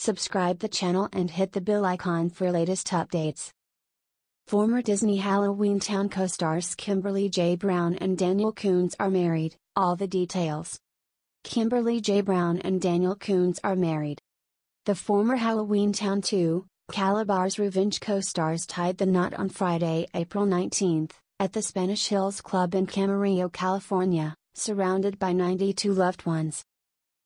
subscribe the channel and hit the bell icon for latest updates. Former Disney Halloweentown co-stars Kimberly J. Brown and Daniel Kountz are married, all the details. Kimberly J. Brown and Daniel Kountz are married. The former Halloweentown 2, Calabar's Revenge co-stars tied the knot on Friday, April 19, at the Spanish Hills Club in Camarillo, California, surrounded by 92 loved ones.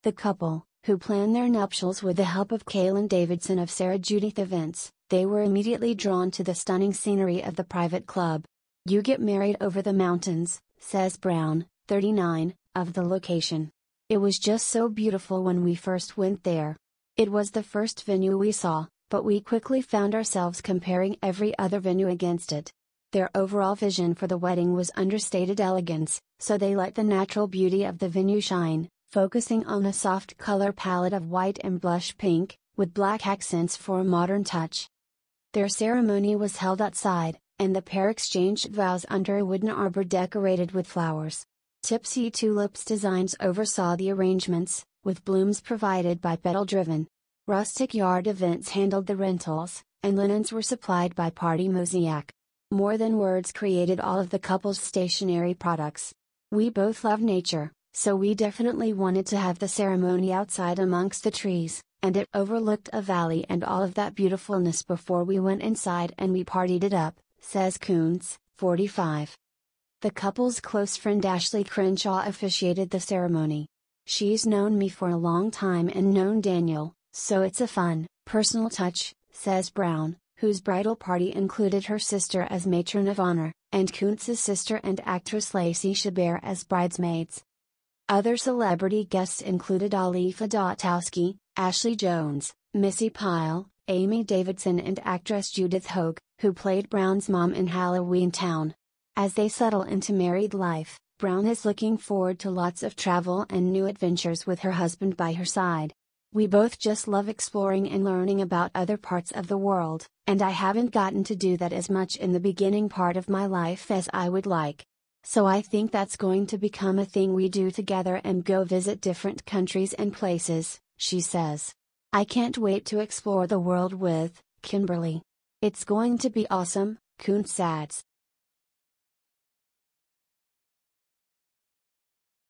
The couple, who planned their nuptials with the help of Kaylen Davidson of Sarah Judith Events, they were immediately drawn to the stunning scenery of the private club. "You get married over the mountains," says Brown, 39, of the location. "It was just so beautiful when we first went there. It was the first venue we saw, but we quickly found ourselves comparing every other venue against it." Their overall vision for the wedding was understated elegance, so they let the natural beauty of the venue shine, focusing on a soft color palette of white and blush pink, with black accents for a modern touch. Their ceremony was held outside, and the pair exchanged vows under a wooden arbor decorated with flowers. Tipsy Tulips Designs oversaw the arrangements, with blooms provided by Petal Driven. Rustic Yard Events handled the rentals, and linens were supplied by Party Mosaic. More Than Words created all of the couple's stationery products. "We both love nature, so we definitely wanted to have the ceremony outside amongst the trees, and it overlooked a valley and all of that beautifulness before we went inside and we partied it up," says Kountz, 45. The couple's close friend Ashley Crenshaw officiated the ceremony. "She's known me for a long time and known Daniel, so it's a fun, personal touch," says Brown, whose bridal party included her sister as matron of honor, and Kountz's sister and actress Lacey Chabert as bridesmaids. Other celebrity guests included Alifa Dotowski, Ashley Jones, Missy Pyle, Amy Davidson and actress Judith Hoag, who played Brown's mom in Halloweentown. As they settle into married life, Brown is looking forward to lots of travel and new adventures with her husband by her side. "We both just love exploring and learning about other parts of the world, and I haven't gotten to do that as much in the beginning part of my life as I would like. So I think that's going to become a thing we do together and go visit different countries and places," she says. "I can't wait to explore the world with Kimberly. It's going to be awesome," Kountz adds.